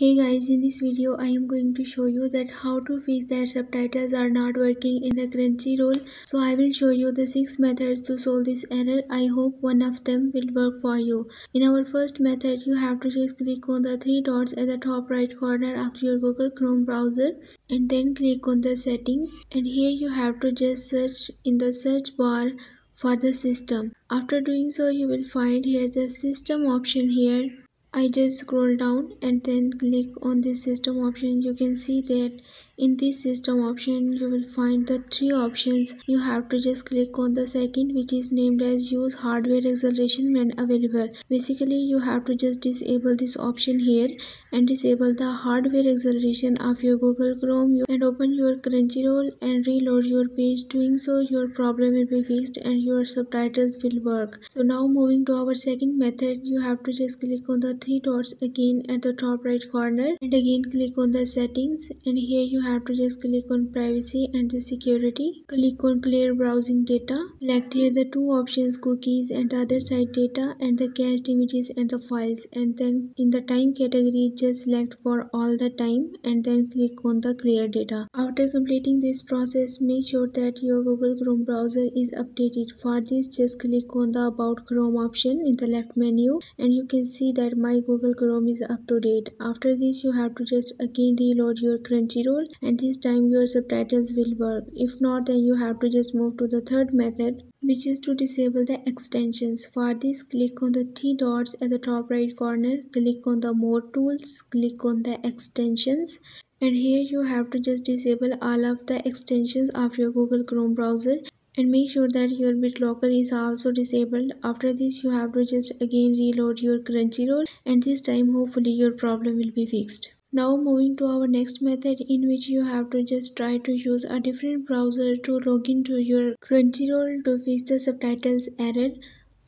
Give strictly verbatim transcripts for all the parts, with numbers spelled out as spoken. Hey guys, in this video I am going to show you that how to fix that subtitles are not working in the Crunchyroll. So I will show you the six methods to solve this error. I hope one of them will work for you. In our first method, you have to just click on the three dots at the top right corner of your Google Chrome browser and then click on the settings, and here you have to just search in the search bar for the system. After doing so, you will find here the system option. Here I just scroll down and then click on this system option. You can see that in this system option you will find the three options. You have to just click on the second, which is named as use hardware acceleration when available. Basically you have to just disable this option here and disable the hardware acceleration of your Google Chrome and open your Crunchyroll and reload your page. Doing so, your problem will be fixed and your subtitles will work. So now moving to our second method, you have to just click on the three dots again at the top right corner and again click on the settings, and here you have to just click on privacy and the security. Click on clear browsing data. Select here the two options, cookies and the other side data and the cached images and the files, and then in the time category just select for all the time and then click on the clear data. After completing this process, make sure that your Google Chrome browser is updated. For this, just click on the about Chrome option in the left menu and you can see that my Google Chrome is up to date. After this, you have to just again reload your Crunchyroll and this time your subtitles will work. If not, then you have to just move to the third method, which is to disable the extensions. For this, click on the three dots at the top right corner, click on the more tools, click on the extensions, and here you have to just disable all of the extensions of your Google Chrome browser. And make sure that your BitLocker is also disabled. After this, you have to just again reload your Crunchyroll and this time hopefully your problem will be fixed. Now moving to our next method, in which you have to just try to use a different browser to log into your Crunchyroll to fix the subtitles error.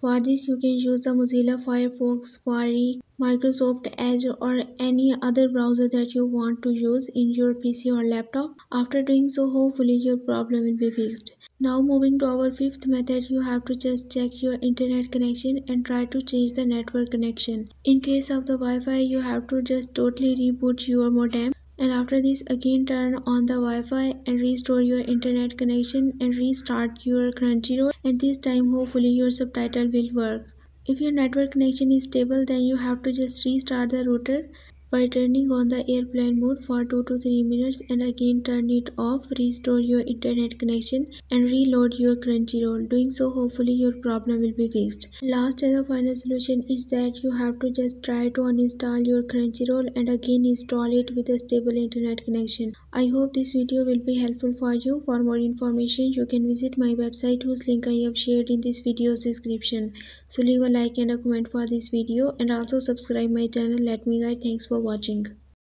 For this, you can use the Mozilla Firefox, Safari, Microsoft Edge or any other browser that you want to use in your P C or laptop. After doing so, hopefully your problem will be fixed. Now moving to our fifth method, you have to just check your internet connection and try to change the network connection. In case of the Wi-Fi, you have to just totally reboot your modem. And after this, again turn on the Wi-Fi and restore your internet connection and restart your Crunchyroll, and this time hopefully your subtitle will work. If your network connection is stable, then you have to just restart the router by turning on the airplane mode for two to three minutes and again turn it off, restore your internet connection and reload your Crunchyroll. Doing so, hopefully your problem will be fixed. Last and the final solution is that you have to just try to uninstall your Crunchyroll and again install it with a stable internet connection. I hope this video will be helpful for you. For more information, you can visit my website whose link I have shared in this video's description. So leave a like and a comment for this video and also subscribe my channel. Let me guide. Thanks for watching.